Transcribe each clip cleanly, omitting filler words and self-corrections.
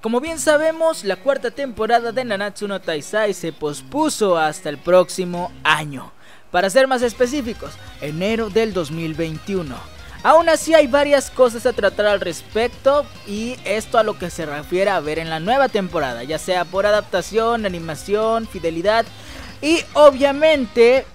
Como bien sabemos, la cuarta temporada de Nanatsu no Taizai se pospuso hasta el próximo año, para ser más específicos, enero del 2021. Aún así hay varias cosas a tratar al respecto y esto a lo que se refiere a ver en la nueva temporada, ya sea por adaptación, animación, fidelidad y obviamente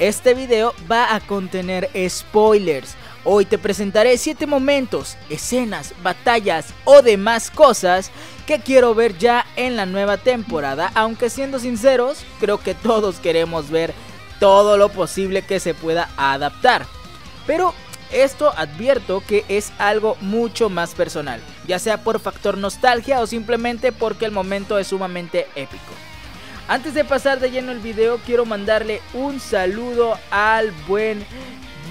este video va a contener spoilers. Hoy te presentaré 7 momentos, escenas, batallas o demás cosas que quiero ver ya en la nueva temporada. Aunque siendo sinceros, creo que todos queremos ver todo lo posible que se pueda adaptar. Pero esto advierto que es algo mucho más personal, ya sea por factor nostalgia o simplemente porque el momento es sumamente épico. Antes de pasar de lleno el video, quiero mandarle un saludo al buen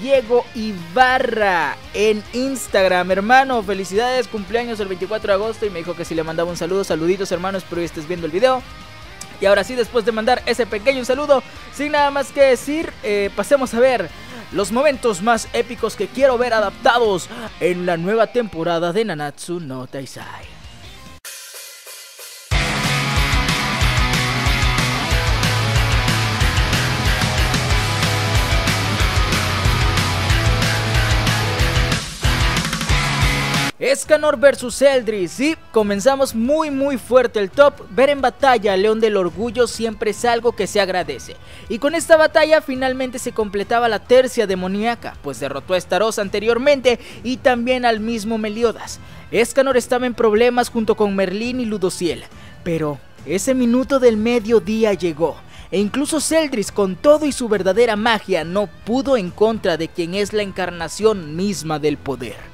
Diego Ibarra en Instagram. Hermano, felicidades, cumpleaños el 24 de agosto y me dijo que si le mandaba un saludo. Saluditos, hermanos, espero que estés viendo el video. Y ahora sí, después de mandar ese pequeño saludo, sin nada más que decir, pasemos a ver los momentos más épicos que quiero ver adaptados en la nueva temporada de Nanatsu no Taizai. Escanor vs Zeldris, y comenzamos muy fuerte el top. Ver en batalla al León del Orgullo siempre es algo que se agradece. Y con esta batalla finalmente se completaba la tercia demoníaca, pues derrotó a Staroz anteriormente y también al mismo Meliodas. Escanor estaba en problemas junto con Merlin y Ludociel, pero ese minuto del mediodía llegó. E incluso Zeldris, con todo y su verdadera magia, no pudo en contra de quien es la encarnación misma del poder.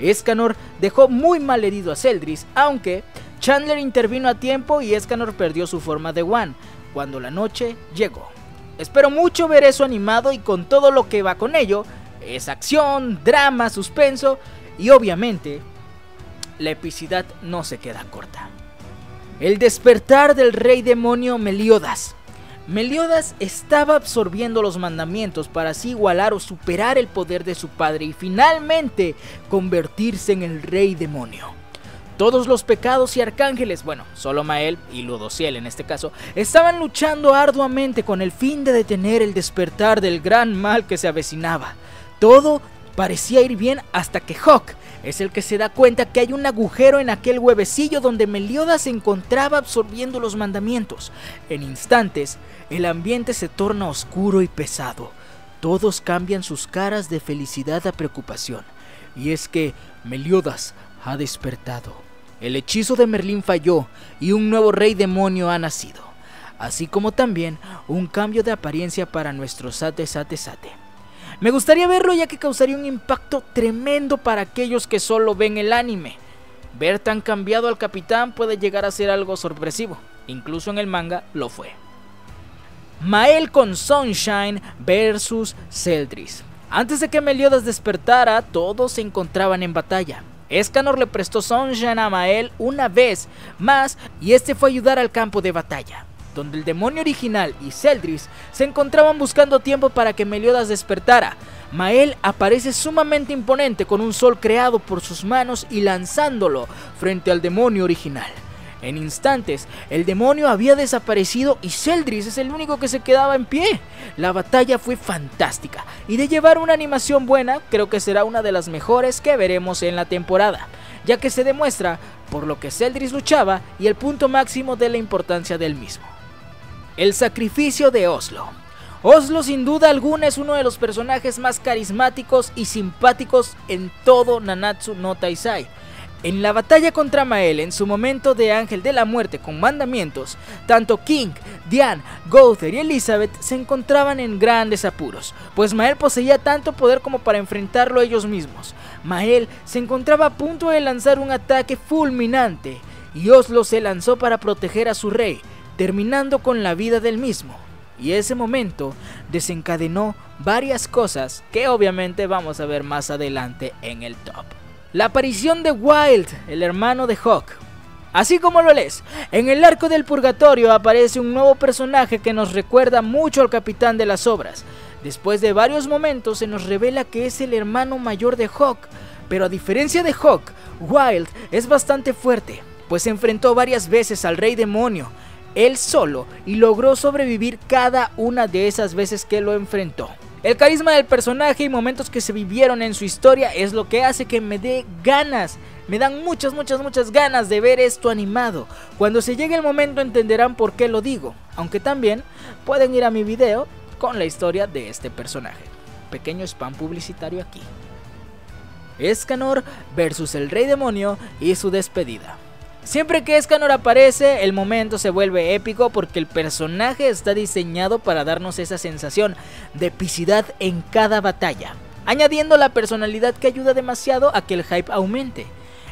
Escanor dejó muy mal herido a Zeldris, aunque Chandler intervino a tiempo y Escanor perdió su forma de Wan cuando la noche llegó. Espero mucho ver eso animado y con todo lo que va con ello, es acción, drama, suspenso y obviamente la epicidad no se queda corta. El despertar del rey demonio Meliodas. Meliodas estaba absorbiendo los mandamientos para así igualar o superar el poder de su padre y finalmente convertirse en el rey demonio. Todos los pecados y arcángeles, bueno, solo Mael y Ludociel en este caso, estaban luchando arduamente con el fin de detener el despertar del gran mal que se avecinaba. Todo parecía ir bien hasta que Hawk es el que se da cuenta que hay un agujero en aquel huevecillo donde Meliodas se encontraba absorbiendo los mandamientos. En instantes, el ambiente se torna oscuro y pesado. Todos cambian sus caras de felicidad a preocupación. Y es que Meliodas ha despertado. El hechizo de Merlín falló y un nuevo rey demonio ha nacido. Así como también un cambio de apariencia para nuestro Sate. Me gustaría verlo ya que causaría un impacto tremendo para aquellos que solo ven el anime. Ver tan cambiado al capitán puede llegar a ser algo sorpresivo, incluso en el manga lo fue. Mael con Sunshine versus Zeldris. Antes de que Meliodas despertara, todos se encontraban en batalla. Escanor le prestó Sunshine a Mael una vez más y este fue a ayudar al campo de batalla, donde el demonio original y Zeldris se encontraban buscando tiempo para que Meliodas despertara. Mael aparece sumamente imponente con un sol creado por sus manos y lanzándolo frente al demonio original. En instantes, el demonio había desaparecido y Zeldris es el único que se quedaba en pie. La batalla fue fantástica y de llevar una animación buena, creo que será una de las mejores que veremos en la temporada, ya que se demuestra por lo que Zeldris luchaba y el punto máximo de la importancia del mismo. El sacrificio de Oslo. Oslo sin duda alguna es uno de los personajes más carismáticos y simpáticos en todo Nanatsu no Taizai. En la batalla contra Mael en su momento de Ángel de la Muerte con mandamientos, tanto King, Diane, Gowther y Elizabeth se encontraban en grandes apuros, pues Mael poseía tanto poder como para enfrentarlo ellos mismos. Mael se encontraba a punto de lanzar un ataque fulminante y Oslo se lanzó para proteger a su rey, terminando con la vida del mismo, y ese momento desencadenó varias cosas que obviamente vamos a ver más adelante en el top. La aparición de Wild, el hermano de Hawk. Así como lo lees, en el arco del purgatorio aparece un nuevo personaje que nos recuerda mucho al capitán de las obras. Después de varios momentos se nos revela que es el hermano mayor de Hawk, pero a diferencia de Hawk, Wild es bastante fuerte, pues se enfrentó varias veces al Rey Demonio, él solo, y logró sobrevivir cada una de esas veces que lo enfrentó. El carisma del personaje y momentos que se vivieron en su historia es lo que hace que me dé ganas. Me dan muchas ganas de ver esto animado. Cuando se llegue el momento entenderán por qué lo digo, aunque también pueden ir a mi video con la historia de este personaje. Pequeño spam publicitario aquí. Escanor versus el Rey Demonio y su despedida. Siempre que Escanor aparece, el momento se vuelve épico porque el personaje está diseñado para darnos esa sensación de epicidad en cada batalla, añadiendo la personalidad que ayuda demasiado a que el hype aumente.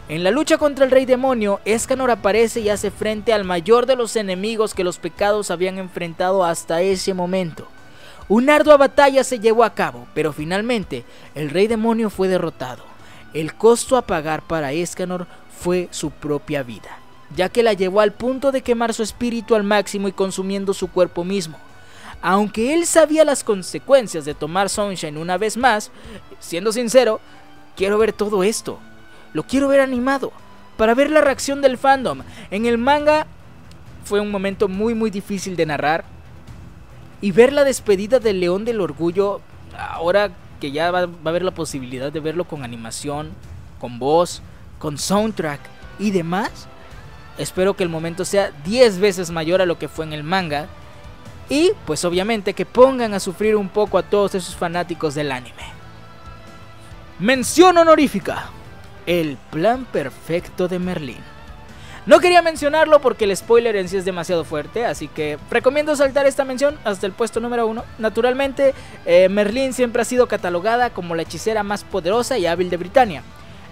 En la lucha contra el Rey Demonio, Escanor aparece y hace frente al mayor de los enemigos que los pecados habían enfrentado hasta ese momento. Una ardua batalla se llevó a cabo, pero finalmente el Rey Demonio fue derrotado. El costo a pagar para Escanor fue su propia vida, ya que la llevó al punto de quemar su espíritu al máximo y consumiendo su cuerpo mismo. Aunque él sabía las consecuencias de tomar Sunshine una vez más, siendo sincero, quiero ver todo esto. Lo quiero ver animado, para ver la reacción del fandom. En el manga fue un momento muy difícil de narrar. Y ver la despedida del León del Orgullo, ahora que ya va a haber la posibilidad de verlo con animación, con voz, con soundtrack y demás. Espero que el momento sea 10 veces mayor a lo que fue en el manga. Y pues obviamente que pongan a sufrir un poco a todos esos fanáticos del anime. Mención honorífica: el plan perfecto de Merlin. No quería mencionarlo porque el spoiler en sí es demasiado fuerte, así que recomiendo saltar esta mención hasta el puesto número 1. Naturalmente, Merlin siempre ha sido catalogada como la hechicera más poderosa y hábil de Britania.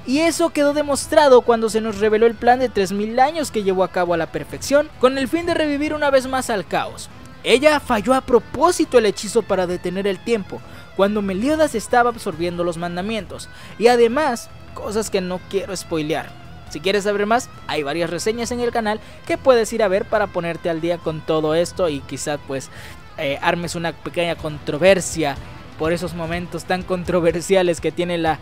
Y eso quedó demostrado cuando se nos reveló el plan de 3000 años que llevó a cabo a la perfección, con el fin de revivir una vez más al caos. Ella falló a propósito el hechizo para detener el tiempo, cuando Meliodas estaba absorbiendo los mandamientos, y además cosas que no quiero spoilear. Si quieres saber más, hay varias reseñas en el canal que puedes ir a ver para ponerte al día con todo esto y quizás pues armes una pequeña controversia por esos momentos tan controversiales que tiene la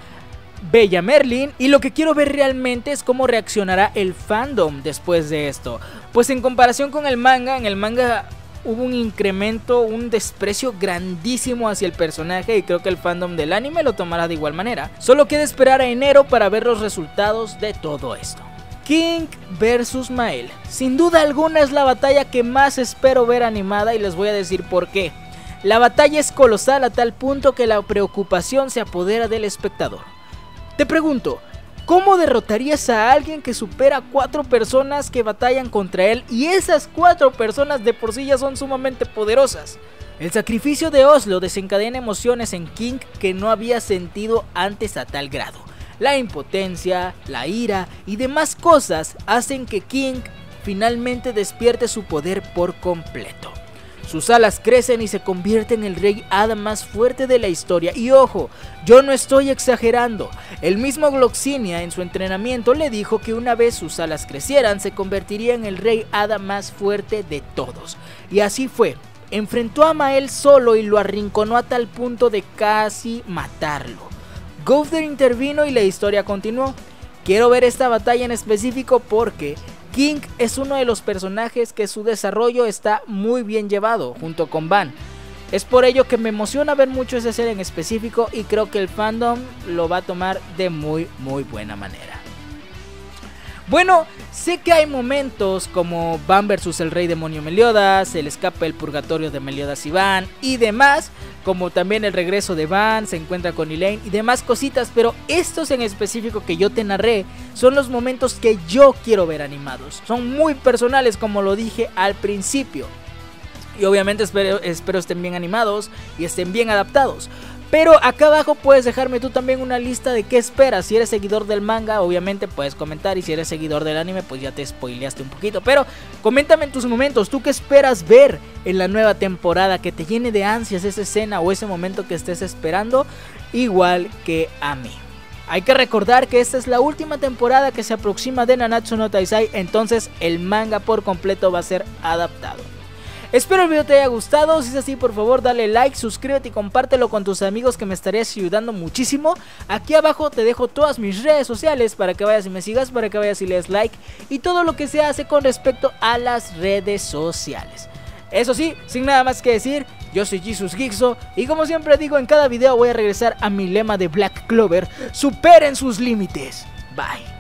bella Merlin. Y lo que quiero ver realmente es cómo reaccionará el fandom después de esto, pues en comparación con el manga, en el manga hubo un incremento, un desprecio grandísimo hacia el personaje, y creo que el fandom del anime lo tomará de igual manera. Solo queda esperar a enero para ver los resultados de todo esto. King versus Mael. Sin duda alguna es la batalla que más espero ver animada, y les voy a decir por qué. La batalla es colosal a tal punto que la preocupación se apodera del espectador. Te pregunto, ¿cómo derrotarías a alguien que supera 4 personas que batallan contra él, y esas 4 personas de por sí ya son sumamente poderosas? El sacrificio de Oslo desencadena emociones en King que no había sentido antes a tal grado. La impotencia, la ira y demás cosas hacen que King finalmente despierte su poder por completo. Sus alas crecen y se convierte en el rey hada más fuerte de la historia. Y ojo, yo no estoy exagerando. El mismo Gloxinia en su entrenamiento le dijo que una vez sus alas crecieran se convertiría en el rey hada más fuerte de todos. Y así fue. Enfrentó a Mael solo y lo arrinconó a tal punto de casi matarlo. Gowther intervino y la historia continuó. Quiero ver esta batalla en específico porque King es uno de los personajes que su desarrollo está muy bien llevado, junto con Ban. Es por ello que me emociona ver mucho esa serie en específico, y creo que el fandom lo va a tomar de muy buena manera. Bueno, sé que hay momentos como Ban versus el Rey Demonio Meliodas, el escape del purgatorio de Meliodas y Ban y demás, como también el regreso de Ban, se encuentra con Elaine y demás cositas, pero estos en específico que yo te narré son los momentos que yo quiero ver animados. Son muy personales, como lo dije al principio, y obviamente espero estén bien animados y estén bien adaptados. Pero acá abajo puedes dejarme tú también una lista de qué esperas. Si eres seguidor del manga, obviamente puedes comentar, y si eres seguidor del anime, pues ya te spoileaste un poquito. Pero coméntame en tus momentos, ¿tú qué esperas ver en la nueva temporada que te llene de ansias esa escena o ese momento que estés esperando, igual que a mí? Hay que recordar que esta es la última temporada que se aproxima de Nanatsu no Taizai, entonces el manga por completo va a ser adaptado. Espero el video te haya gustado, si es así por favor dale like, suscríbete y compártelo con tus amigos que me estarías ayudando muchísimo. Aquí abajo te dejo todas mis redes sociales para que vayas y me sigas, para que vayas y le des like y todo lo que se hace con respecto a las redes sociales. Eso sí, sin nada más que decir, yo soy Jesús Geeksto y como siempre digo en cada video voy a regresar a mi lema de Black Clover: superen sus límites. Bye.